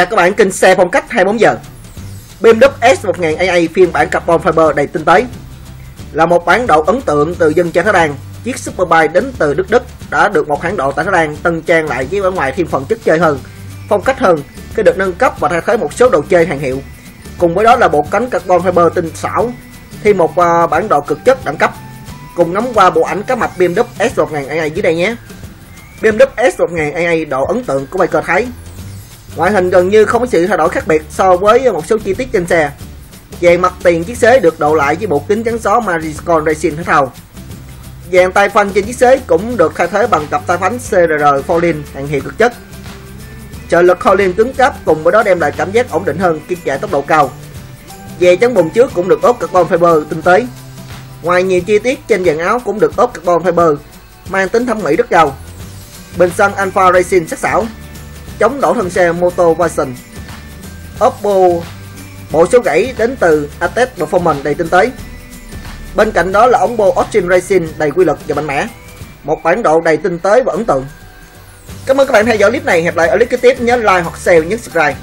Chào các bạn, kênh xe phong cách 24 giờ. BMW S1000AA phiên bản carbon fiber đầy tinh tế là một bản đồ ấn tượng từ dân chơi Thái Lan. Chiếc Superbike đến từ nước Đức đã được một hãng độ tại Thái Lan tân trang lại với ở ngoài thêm phần chất chơi hơn, phong cách hơn khi được nâng cấp và thay thế một số đồ chơi hàng hiệu. Cùng với đó là bộ cánh carbon fiber tinh xảo, thêm một bản đồ cực chất đẳng cấp. Cùng ngắm qua bộ ảnh cá mập BMW S1000AA dưới đây nhé. BMW S1000AA độ ấn tượng của biker Thái. Ngoại hình gần như không có sự thay đổi khác biệt so với một số chi tiết trên xe. Về mặt tiền, chiếc xế được độ lại với bộ kính chắn gió Magical Racing thể thao. Dàn tay phanh trên chiếc xế cũng được thay thế bằng cặp tay phanh CRR Folding hàng hiệu cực chất. Trợ lực Ohlins cứng cáp cùng với đó đem lại cảm giác ổn định hơn khi chạy tốc độ cao. Về chắn bùn trước cũng được ốp carbon fiber tinh tế. Ngoài nhiều chi tiết trên dàn áo cũng được ốp carbon fiber mang tính thẩm mỹ rất cao. Bình xăng Alpha Racing sắc sảo. Chống đổ thân xe Motor Vision. Bộ số gãy đến từ ATS Performance đầy tinh tế. Bên cạnh đó là ống bô Austin Racing đầy quy lực và mạnh mẽ. Một bản độ đầy tinh tế và ấn tượng. Cảm ơn các bạn theo dõi clip này. Hẹn lại ở clip kế tiếp. Nhớ like hoặc share, nhấn subscribe.